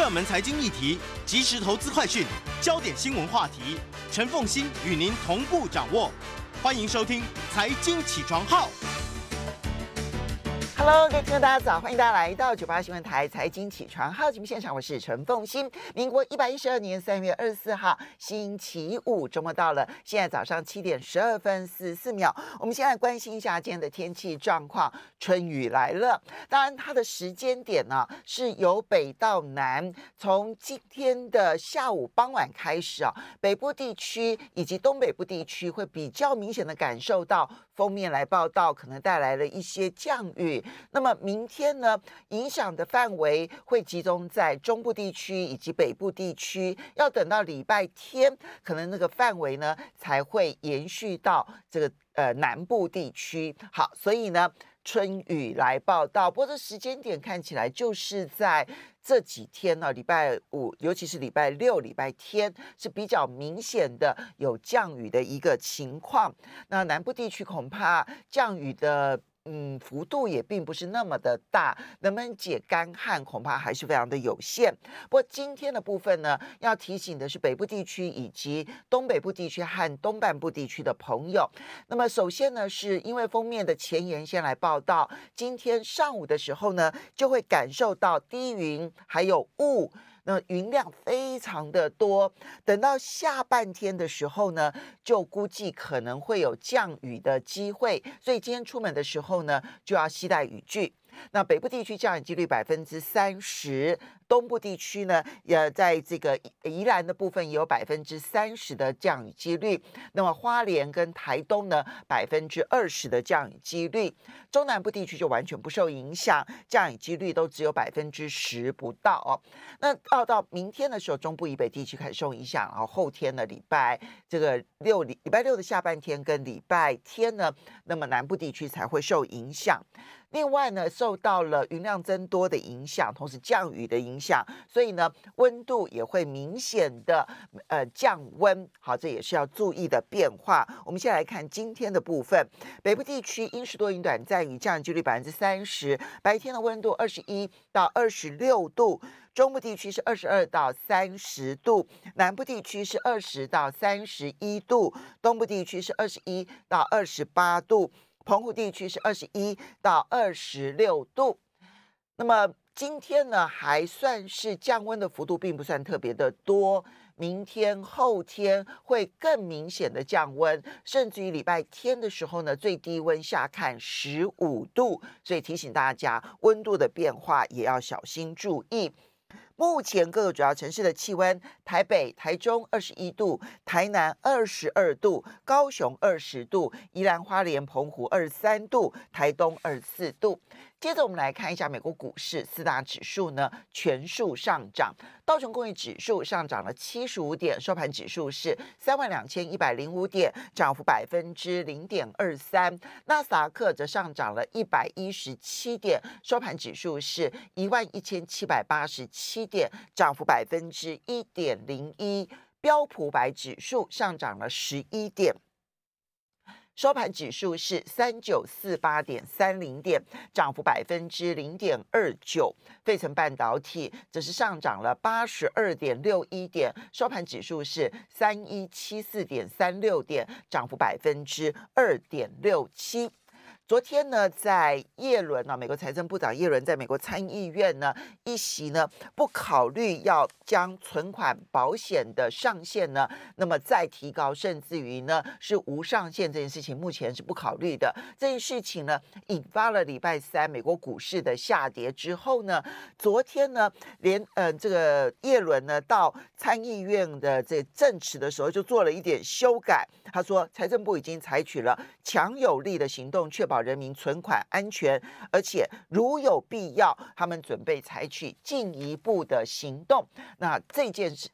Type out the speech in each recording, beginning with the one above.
热门财经议题、即时投资快讯、焦点新闻话题，陈凤馨与您同步掌握。欢迎收听《财经起床号》。Hello， 各位听众大家早，欢迎大家来到98新闻台财经起床号节目现场，我是陈凤馨。民国112年3月24号星期五，周末到了，现在早上7点12分44秒。我们先来关心一下今天的天气状况，春雨来了。当然，它的时间点呢、是由北到南，从今天的下午傍晚开始啊，北部地区以及东北部地区会比较明显的感受到封面来报道，可能带来了一些降雨。那么明天呢，影响的范围会集中在中部地区以及北部地区，要等到礼拜天，可能那个范围呢才会延续到这个南部地区。好，所以呢，春雨来报道，不过这时间点看起来就是在这几天呢、礼拜五，尤其是礼拜六、礼拜天是比较明显的有降雨的一个情况。那南部地区恐怕降雨的幅度也并不是那么的大，能不能解干旱恐怕还是非常的有限。不过今天的部分呢，要提醒的是北部地区以及东北部地区和东半部地区的朋友。那么首先呢，是因为封面的前沿先来报道，今天上午的时候呢，就会感受到低云还有雾。那云量非常的多，等到下半天的时候呢，就估计可能会有降雨的机会，所以今天出门的时候呢，就要携带雨具。那北部地区降雨几率30%，东部地区呢，在这个宜兰的部分也有30%的降雨几率。那么花莲跟台东呢，20%的降雨几率。中南部地区就完全不受影响，降雨几率都只有10%不到哦。那到明天的时候，中部以北地区开始受影响，然后后天的礼拜六的下半天跟礼拜天呢，那么南部地区才会受影响。另外呢，受到了云量增多的影响，同时降雨的影响，所以呢，温度也会明显的降温。好，这也是要注意的变化。我们先来看今天的部分，北部地区阴时多云短暂雨，降雨几率30%，白天的温度21到26度。中部地区是22到30度，南部地区是20到31度，东部地区是21到28度，澎湖地区是21到26度。那么今天呢，还算是降温的幅度并不算特别的多，明天后天会更明显的降温，甚至于礼拜天的时候呢，最低温下看15度，所以提醒大家温度的变化也要小心注意。目前各个主要城市的气温，台北、台中21度，台南22度，高雄20度，宜兰、花莲、澎湖23度，台东24度。接着我们来看一下美国股市，四大指数呢全数上涨，道琼工业指数上涨了75点，收盘指数是32,105点，涨幅0.23%。纳斯达克则上涨了117点，收盘指数是11,787点，涨幅1.01%。标普白指数上涨了11点。收盘指数是3948.30点，涨幅0.29%。费城半导体则是上涨了82.61点，收盘指数是3174.36点，涨幅2.67%。昨天呢，在耶伦美国财政部长耶伦在美国参议院呢一席呢，不考虑要将存款保险的上限呢，那么再提高，甚至于呢是无上限这件事情，目前是不考虑的。这件事情呢，引发了礼拜三美国股市的下跌之后呢，昨天呢，连这个耶伦呢到参议院的这证词的时候，就做了一点修改。他说，财政部已经采取了强有力的行动，确保人民存款安全，而且如有必要，他们准备采取进一步的行动。那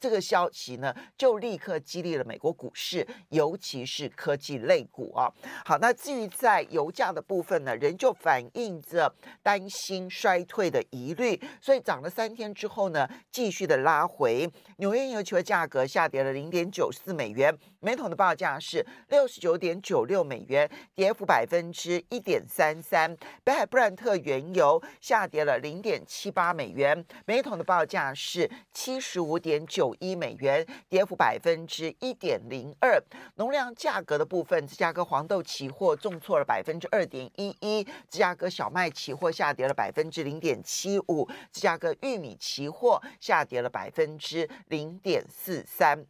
这个消息呢，就立刻激励了美国股市，尤其是科技类股啊。好，那至于在油价的部分呢，仍旧反映着担心衰退的疑虑，所以涨了3天之后呢，继续的拉回。纽约油期货价格下跌了0.94美元，每桶的报价是69.96美元，跌幅1%。1.33，北海布兰特原油下跌了0.78美元，每桶的报价是75.91美元，跌幅1.02%。农粮价格的部分，芝加哥黄豆期货重挫了2.11%，芝加哥小麦期货下跌了0.75%，芝加哥玉米期货下跌了0.43%。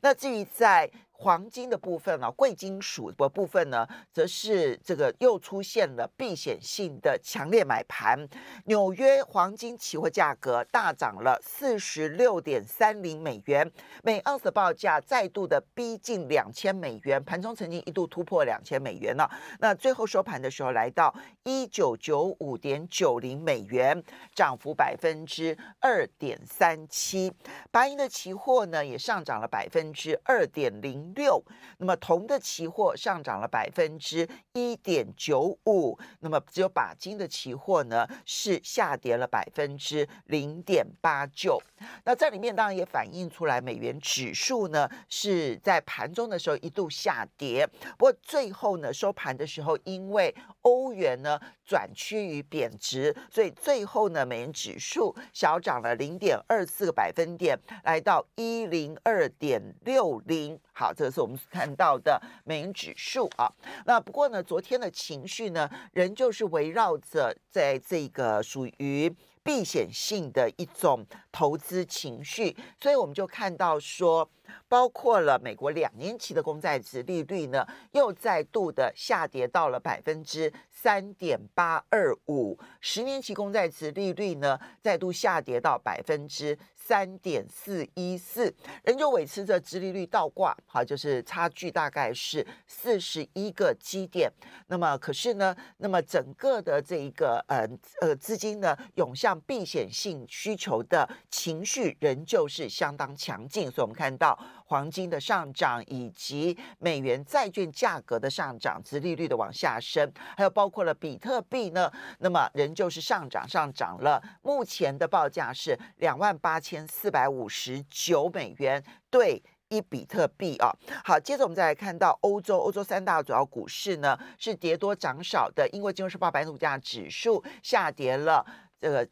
那至于在黄金的部分啊，贵金属的部分呢，则是这个又出现了避险性的强烈买盘。纽约黄金期货价格大涨了46.30美元，每盎司报价再度的逼近2000美元，盘中曾经一度突破2000美元了。那最后收盘的时候来到1995.90美元，涨幅2.37%。白银的期货呢也上涨了2.06%。那么铜的期货上涨了1.95%，那么只有钯金的期货呢是下跌了0.89%。那这里面当然也反映出来，美元指数呢是在盘中的时候一度下跌，不过最后呢收盘的时候，因为欧元呢转趋于贬值，所以最后呢美元指数小涨了0.24个百分点，来到102.60。好，这是我们看到的美元指数啊。那不过呢，昨天的情绪呢，仍旧是围绕着在这个属于避险性的一种投资情绪，所以我们就看到说，包括了美国2年期的公债殖利率呢，又再度的下跌到了3.825%，10年期公债殖利率呢，再度下跌到3.414%，仍旧维持着殖利率倒挂，好，就是差距大概是41个基点。那么可是呢，那么整个的这一个资金呢涌向避险性需求的情绪仍旧是相当强劲，所以我们看到黄金的上涨，以及美元债券价格的上涨，殖利率的往下升，还有包括了比特币呢，那么仍旧是上涨了，目前的报价是28,459美元对一比特币啊。好，接着我们再来看到欧洲3大主要股市呢是跌多涨少的，英国金融时报白土价指数下跌了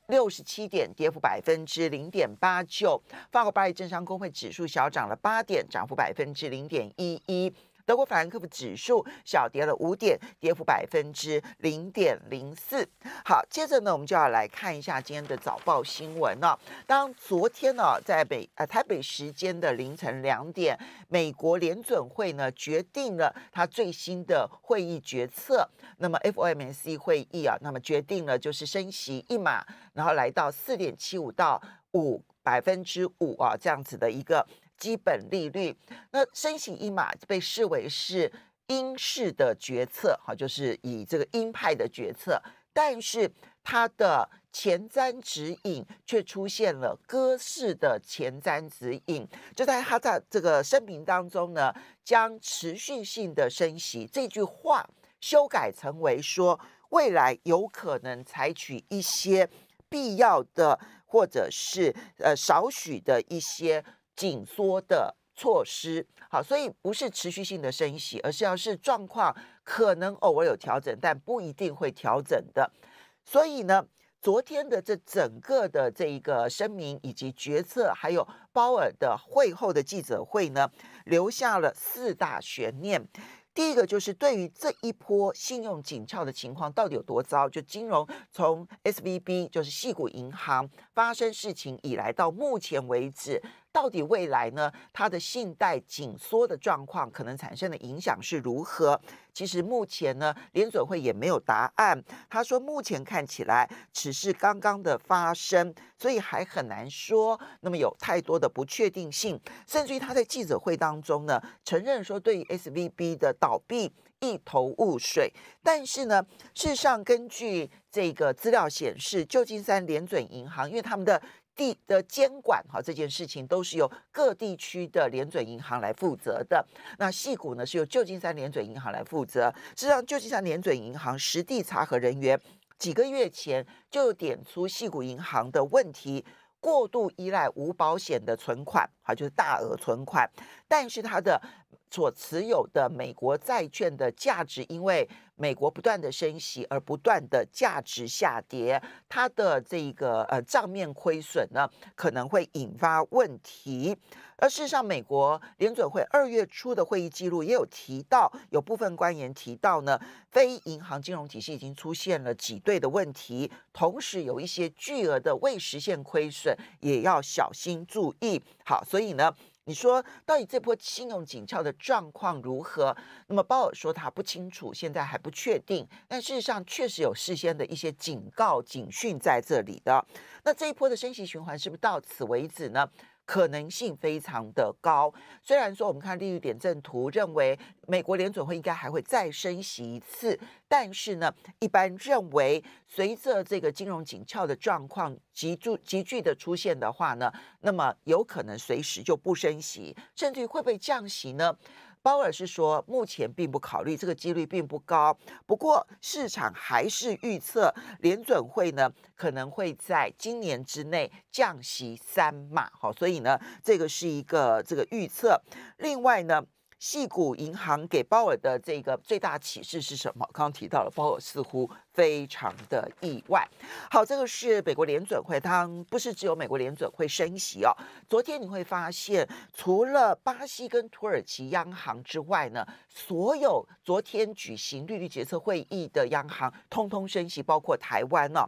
67点，跌幅0.89%。法国巴黎政商工会指数小涨了8点，涨幅0.11%。德国法兰克福指数小跌了5点，跌幅0.04%。好，接着呢，我们就要来看一下今天的早报新闻了。当昨天呢，在台北时间的凌晨2点，美国联准会呢决定了它最新的会议决策。那么 FOMC 会议啊，那么决定了就是升息1码，然后来到4.75到5%啊，这样子的一个基本利率。那升息1码被视为是鹰式的决策，好，就是以这个鹰派的决策，但是它的前瞻指引却出现了鸽式的前瞻指引，就在它在这个声明当中呢，将持续性的升息这句话修改成为说，未来有可能采取一些必要的或者是少许的一些紧缩的措施。好，所以不是持续性的升息，而是要是状况可能偶尔有调整，但不一定会调整的。所以呢，昨天的这整个的这一个声明以及决策，还有鲍尔的会后的记者会呢，留下了4大悬念。第一个就是对于这一波信用紧俏的情况到底有多糟，就金融从 SVB 就是矽谷银行发生事情以来到目前为止，到底未来呢它的信贷紧缩的状况可能产生的影响是如何？其实目前呢联准会也没有答案，他说目前看起来只是刚刚的发生，所以还很难说，那么有太多的不确定性。甚至于他在记者会当中呢承认说对于 SVB 的倒闭一头雾水，但是呢事实上根据这个资料显示，旧金山联准银行因为他们的监管，好，这件事情都是由各地区的联准银行来负责的。那矽谷呢是由旧金山联准银行来负责。事实上，旧金山联准银行实地查核人员几个月前就点出矽谷银行的问题，过度依赖无保险的存款，好，就是大额存款，但是它的所持有的美国债券的价值，因为美国不断的升息而不断的价值下跌，它的这个账面亏损呢可能会引发问题。而事实上，美国联准会2月初的会议记录也有提到，有部分官员提到呢，非银行金融体系已经出现了挤兑的问题，同时有一些巨额的未实现亏损也要小心注意。好，所以呢，你说到底这波信用紧俏的状况如何？那么鲍尔说他不清楚，现在还不确定。但事实上确实有事先的一些警告、警讯在这里的。那这一波的升息循环是不是到此为止呢？可能性非常的高。虽然说我们看利率点阵图，认为美国联准会应该还会再升息一次，但是呢，一般认为随着这个金融紧俏的状况急剧的出现的话呢，那么有可能随时就不升息，甚至于会不会降息呢？鲍尔是说，目前并不考虑，这个几率并不高。不过市场还是预测联准会呢可能会在今年之内降息3码。好，所以呢，这个是一个预测。另外呢，矽谷银行给鲍尔的这个最大启示是什么？刚刚提到了，鲍尔似乎非常的意外。好，这个是美国联准会，它不是只有美国联准会升息哦。昨天你会发现，除了巴西跟土耳其央行之外呢，所有昨天举行利率决策会议的央行通通升息，包括台湾哦。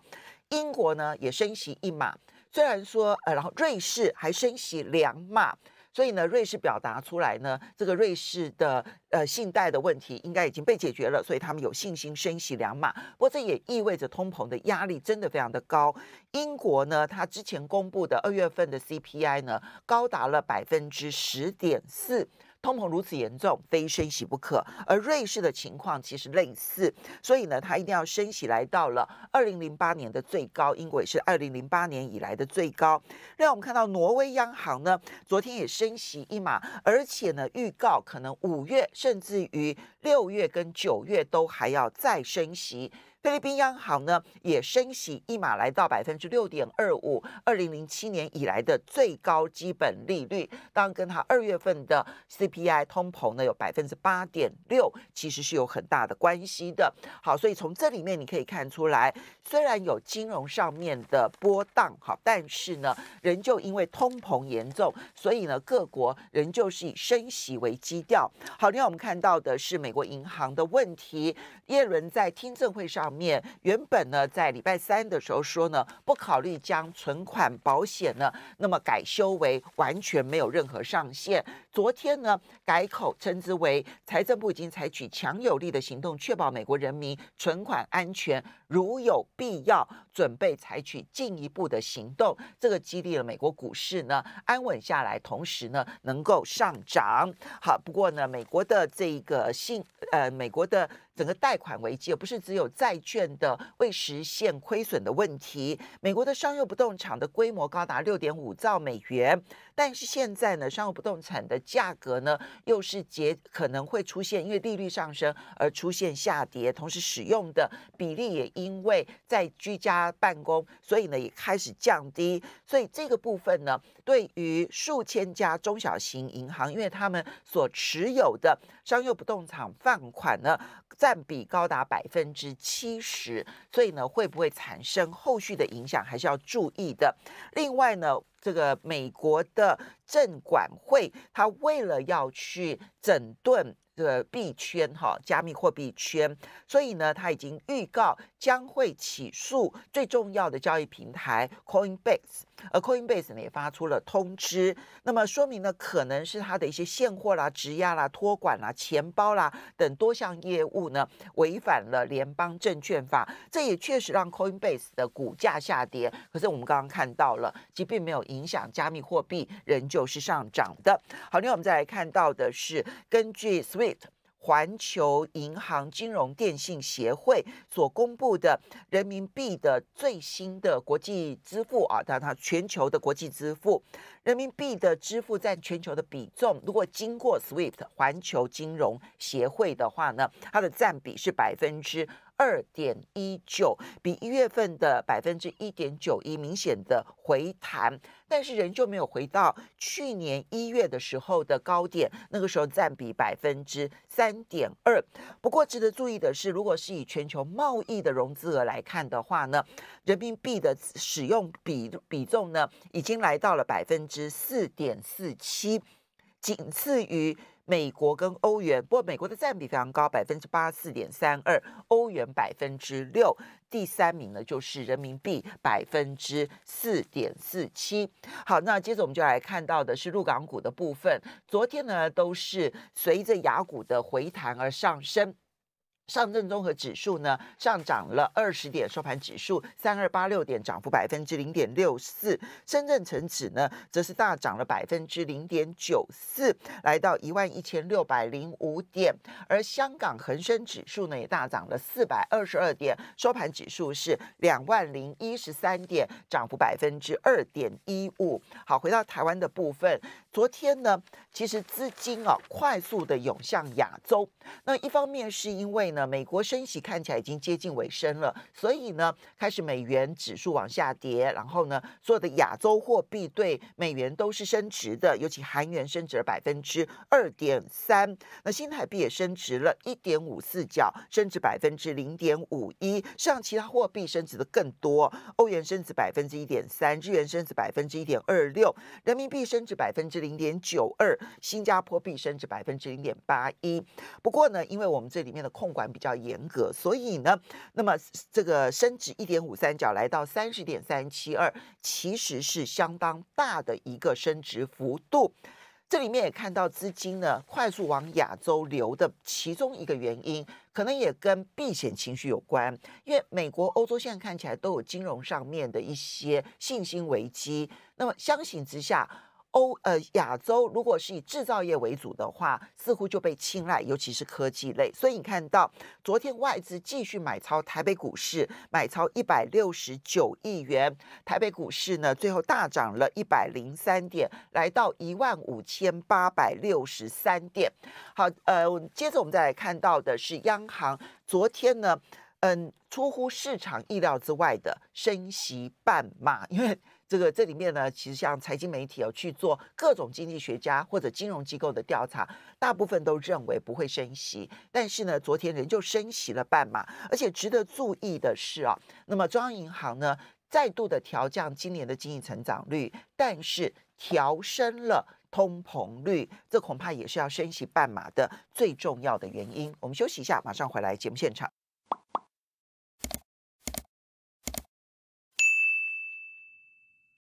英国呢也升息1码，虽然说然后瑞士还升息2码。所以呢，瑞士表达出来呢，这个瑞士的信贷的问题应该已经被解决了，所以他们有信心升息2码。不过这也意味着通膨的压力真的非常的高。英国呢，它之前公布的2月份的 CPI 呢，高达了10.4%。通膨如此严重，非升息不可。而瑞士的情况其实类似，所以呢，它一定要升息，来到了2008年的最高，英国也是2008年以来的最高。让我们看到挪威央行呢，昨天也升息1码，而且呢，预告可能5月甚至于6月跟9月都还要再升息。菲律宾央行呢也升息1码，来到6.25%，2007年以来的最高基本利率。当然，跟它2月份的 CPI 通膨呢有8.6%，其实是有很大的关系的。好，所以从这里面你可以看出来，虽然有金融上面的波荡，好，但是呢，仍旧因为通膨严重，所以呢，各国仍旧是以升息为基调。好，另外我们看到的是美国银行的问题，耶伦在听证会上。原本呢，在礼拜3的时候说呢，不考虑将存款保险呢，那么改修为完全没有任何上限。昨天呢，改口称之为财政部已经采取强有力的行动，确保美国人民存款安全，如有必要，准备采取进一步的行动。这个激励了美国股市呢安稳下来，同时呢能够上涨。好，不过呢，美国的这个美国的整个贷款危机，不是只有债券的未实现亏损的问题。美国的商业不动产的规模高达6.5兆美元，但是现在呢，商业不动产的价格呢又是可能会出现因为利率上升而出现下跌，同时使用的比例也因为在居家办公，所以呢也开始降低。所以这个部分呢，对于数千家中小型银行，因为他们所持有的商业不动产放款呢占比高达70%，所以呢，会不会产生后续的影响，还是要注意的。另外呢，这个美国的证管会，它为了要去整顿这个币圈哈，加密货币圈，所以呢，它已经预告将会起诉最重要的交易平台 Coinbase。而 Coinbase 呢也发出了通知，那么说明呢，可能是它的一些现货啦、质押啦、托管啦、钱包啦等多项业务呢，违反了联邦证券法。这也确实让 Coinbase 的股价下跌。可是我们刚刚看到了，即便没有影响加密货币，仍旧是上涨的。好，另外我们再来看到的是，根据 SWIFT。环球银行金融电信协会所公布的人民币的最新的国际支付啊，它全球的国际支付，人民币的支付占全球的比重，如果经过 SWIFT 环球金融协会的话呢，它的占比是2.19%，比1月份的1.91%明显的回弹，但是仍旧没有回到去年1月的时候的高点，那个时候占比3.2%。不过值得注意的是，如果是以全球贸易的融资额来看的话呢，人民币的使用比重呢，已经来到了4.47%，仅次于美国跟欧元，不过美国的占比非常高，84.32%，欧元6%，第三名呢就是人民币4.47%。好，那接着我们就来看到的是陆港股的部分，昨天呢都是随着雅股的回弹而上升。上证综合指数呢上涨了20点，收盘指数3286点，涨幅0.64%。深圳成指呢则是大涨了0.94%，来到11605点。而香港恒生指数呢也大涨了422点，收盘指数是20013点，涨幅2.15%。好，回到台湾的部分，昨天呢其实资金啊快速的涌向亚洲，那一方面是因为呢美国升息看起来已经接近尾声了，所以呢，开始美元指数往下跌，然后呢，所有的亚洲货币对美元都是升值的，尤其韩元升值了2.3%，那新台币也升值了1.54角，升值0.51%，像其他货币升值的更多，欧元升值1.3%，日元升值1.26%，人民币升值0.92%，新加坡币升值0.81%。不过呢，因为我们这里面的控管比较严格，所以呢，那么这个升值1.53角来到30.372，其实是相当大的一个升值幅度。这里面也看到资金呢快速往亚洲流的其中一个原因，可能也跟避险情绪有关，因为美国、欧洲现在看起来都有金融上面的一些信心危机，那么相形之下。亚洲如果是以制造业为主的话，似乎就被青睐，尤其是科技类。所以你看到昨天外资继续买超台北股市，买超169亿元，台北股市呢最后大涨了103点，来到15863点。好，接着我们再来看到的是央行昨天呢，出乎市场意料之外的升息半码，因为。这里面呢，其实像财经媒体有去做各种经济学家或者金融机构的调查，大部分都认为不会升息，但是呢，昨天仍旧升息了半码，而且值得注意的是啊，那么中央银行呢再度的调降今年的经济成长率，但是调升了通膨率，这恐怕也是要升息半码的最重要的原因。我们休息一下，马上回来节目现场。